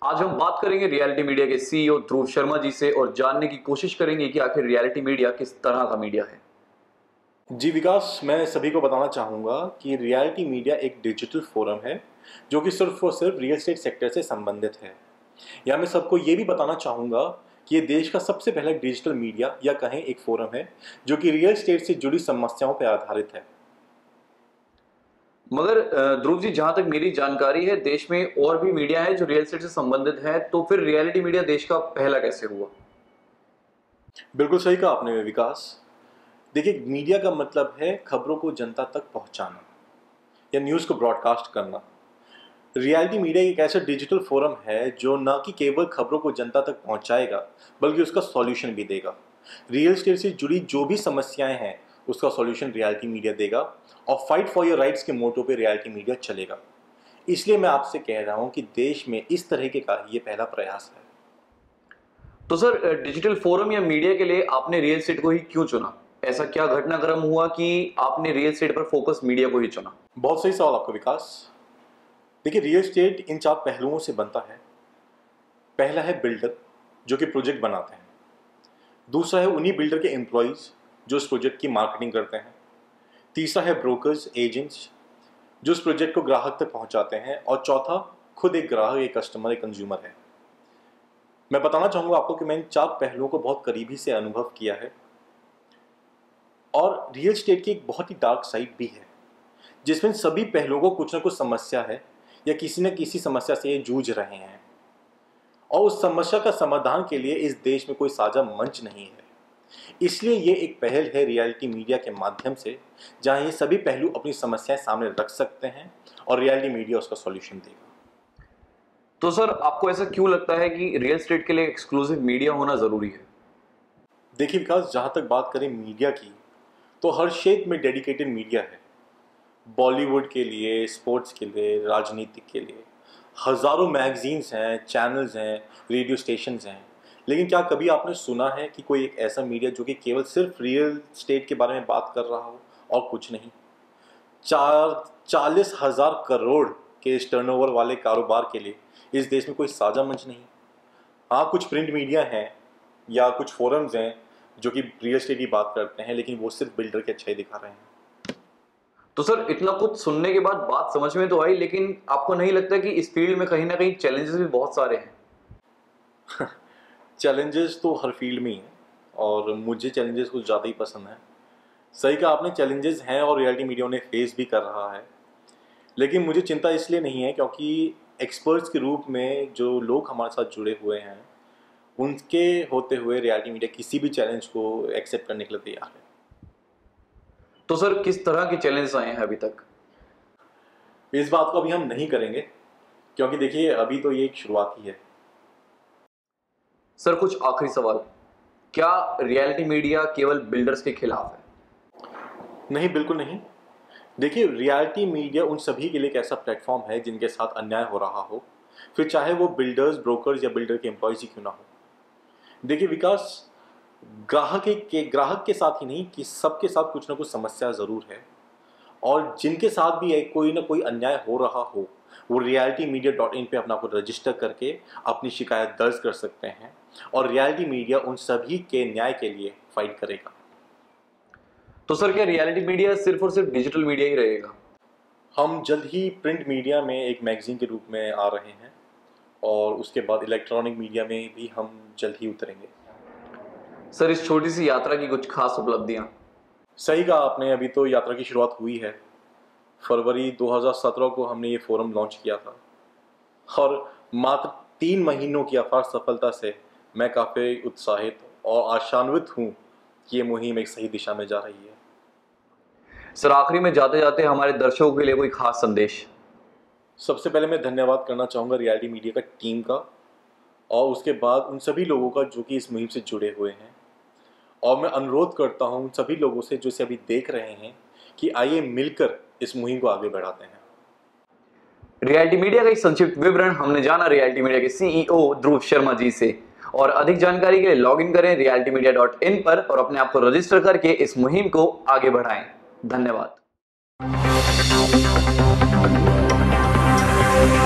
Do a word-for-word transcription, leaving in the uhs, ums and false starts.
आज हम बात करेंगे रियलिटी मीडिया के सीईओ ध्रुव शर्मा जी से और जानने की कोशिश करेंगे कि आखिर रियलिटी मीडिया किस तरह का मीडिया है। जी विकास, मैं सभी को बताना चाहूँगा कि रियलिटी मीडिया एक डिजिटल फोरम है जो कि सिर्फ और सिर्फ रियल एस्टेट सेक्टर से संबंधित है। या मैं सबको ये भी बताना चाहूँगा कि ये देश का सबसे पहला डिजिटल मीडिया या कहें एक फोरम है जो कि रियल एस्टेट से जुड़ी समस्याओं पर आधारित है। मगर ध्रुव जी, जहां तक मेरी जानकारी है देश में और भी मीडिया है जो रियल एस्टेट से संबंधित है, तो फिर रियलिटी मीडिया देश का पहला कैसे हुआ? बिल्कुल सही कहा आपने विकास। देखिए, मीडिया का मतलब है खबरों को जनता तक पहुंचाना या न्यूज को ब्रॉडकास्ट करना। रियलिटी मीडिया एक ऐसा डिजिटल फोरम है जो न कि केवल खबरों को जनता तक पहुंचाएगा बल्कि उसका सॉल्यूशन भी देगा। रियल एस्टेट से जुड़ी जो भी समस्याएं हैं उसका सॉल्यूशन रियलिटी मीडिया देगा और फाइट फॉर योर राइट्स के मोटो पे रियलिटी मीडिया चलेगा। इसलिए मैं आपसे कह रहा हूं कि देश में इस तरह के का ये पहला प्रयास है। तो सर, डिजिटल फोरम या मीडिया के लिए आपने रियल एस्टेट को ही क्यों चुना? ऐसा क्या घटनाक्रम हुआ कि आपने रियल एस्टेट पर फोकस मीडिया को ही चुना? बहुत सही सवाल आपका विकास। देखिए, रियल एस्टेट इन चार पहलुओं से बनता है। पहला है बिल्डर जो कि प्रोजेक्ट बनाते हैं, दूसरा है उन्हीं बिल्डर के एम्प्लॉयज जो इस प्रोजेक्ट की मार्केटिंग करते हैं, तीसरा है ब्रोकर्स एजेंट्स जो इस प्रोजेक्ट को ग्राहक तक पहुंचाते हैं और चौथा खुद एक ग्राहक, एक कस्टमर, एक कंज्यूमर है। मैं बताना चाहूँगा आपको कि मैंने चार पहलुओं को बहुत करीबी से अनुभव किया है और रियल एस्टेट की एक बहुत ही डार्क साइड भी है जिसमें सभी पहलुओं को कुछ ना कुछ समस्या है या किसी न किसी समस्या से ये जूझ रहे हैं और उस समस्या का समाधान के लिए इस देश में कोई साझा मंच नहीं है। इसलिए ये एक पहल है रियलिटी मीडिया के माध्यम से जहां ये सभी पहलू अपनी समस्याएं सामने रख सकते हैं और रियलिटी मीडिया उसका सॉल्यूशन देगा। तो सर, आपको ऐसा क्यों लगता है कि रियल एस्टेट के लिए एक्सक्लूसिव मीडिया होना जरूरी है? देखिए विकास, जहां तक बात करें मीडिया की तो हर क्षेत्र में डेडिकेटेड मीडिया है। बॉलीवुड के लिए, स्पोर्ट्स के लिए, राजनीति के लिए हजारों मैगजीन्स हैं, चैनल्स हैं, रेडियो स्टेशन हैं। लेकिन क्या कभी आपने सुना है कि कोई एक ऐसा मीडिया जो कि केवल सिर्फ रियल एस्टेट के बारे में बात कर रहा हो और कुछ नहीं? चार चालीस हज़ार करोड़ के इस टर्नओवर वाले कारोबार के लिए इस देश में कोई साझा मंच नहीं। हाँ, कुछ प्रिंट मीडिया हैं या कुछ फोरम्स हैं जो कि रियल एस्टेट की बात करते हैं लेकिन वो सिर्फ बिल्डर की अच्छाई दिखा रहे हैं। तो सर, इतना कुछ सुनने के बाद बात समझ में तो आई, लेकिन आपको नहीं लगता कि इस फील्ड में कहीं ना कहीं चैलेंजेस भी बहुत सारे हैं? चैलेंजेस तो हर फील्ड में हैं और मुझे चैलेंजेस कुछ ज़्यादा ही पसंद है। सही कहा आपने, चैलेंजेस हैं और रियलिटी मीडिया उन्हें फेस भी कर रहा है। लेकिन मुझे चिंता इसलिए नहीं है क्योंकि एक्सपर्ट्स के रूप में जो लोग हमारे साथ जुड़े हुए हैं उनके होते हुए रियलिटी मीडिया किसी भी चैलेंज को एक्सेप्ट करने के लिए तैयार है। तो सर, किस तरह के चैलेंज आए हैं अभी तक? इस बात को अभी हम नहीं करेंगे क्योंकि देखिए अभी तो ये एक शुरुआत ही है। सर, कुछ आखिरी सवाल, क्या रियलिटी मीडिया केवल बिल्डर्स के खिलाफ है? नहीं, बिल्कुल नहीं। देखिए, रियलिटी मीडिया उन सभी के लिए एक ऐसा प्लेटफॉर्म है जिनके साथ अन्याय हो रहा हो, फिर चाहे वो बिल्डर्स, ब्रोकर्स या बिल्डर के एम्प्लॉयज ही क्यों ना हो। देखिए विकास, ग्राहक के ग्राहक के साथ ही नहीं कि सबके साथ कुछ ना कुछ समस्या ज़रूर है और जिनके साथ भी कोई ना कोई अन्याय हो रहा हो वो रियलिटी मीडिया डॉट इन पे अपना को रजिस्टर करके अपनी शिकायत दर्ज कर सकते हैं और रियलिटी मीडिया उन सभी के न्याय के लिए फाइट करेगा। तो सर, क्या रियलिटी मीडिया सिर्फ और सिर्फ डिजिटल मीडिया ही रहेगा? हम जल्द ही प्रिंट मीडिया में एक मैगजीन के रूप में आ रहे हैं और उसके बाद इलेक्ट्रॉनिक मीडिया में भी हम जल्द ही उतरेंगे। सर, इस छोटी सी यात्रा की कुछ खास उपलब्धियाँ? सही कहा आपने, अभी तो यात्रा की शुरुआत हुई है। फरवरी दो हज़ार सत्रह को हमने ये फोरम लॉन्च किया था और मात्र तीन महीनों की अपार सफलता से मैं काफ़ी उत्साहित और आशान्वित हूँ कि ये मुहिम एक सही दिशा में जा रही है। सर, आखिरी में जाते जाते हमारे दर्शकों के लिए कोई खास संदेश? सबसे पहले मैं धन्यवाद करना चाहूँगा रियलिटी मीडिया का टीम का और उसके बाद उन सभी लोगों का जो कि इस मुहिम से जुड़े हुए हैं और मैं अनुरोध करता हूँ उन सभी लोगों से जो इसे अभी देख रहे हैं कि आइए मिलकर इस मुहिम को आगे बढ़ाते हैं। रियलिटी मीडिया का एक संक्षिप्त विवरण हमने जाना रियलिटी मीडिया के सीईओ ध्रुव शर्मा जी से। और अधिक जानकारी के लिए लॉग इन करें रियलिटी मीडिया डॉट इन पर और अपने आप को रजिस्टर करके इस मुहिम को आगे बढ़ाएं। धन्यवाद।